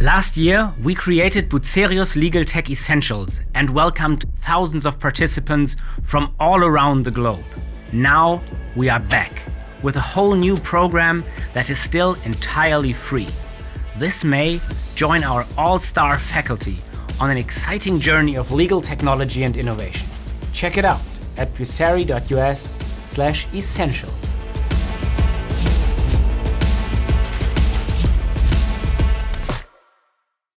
Last year, we created Bucerius Legal Tech Essentials and welcomed thousands of participants from all around the globe. Now we are back with a whole new program that is still entirely free. This May, join our all-star faculty on an exciting journey of legal technology and innovation. Check it out at buceri.us/essential.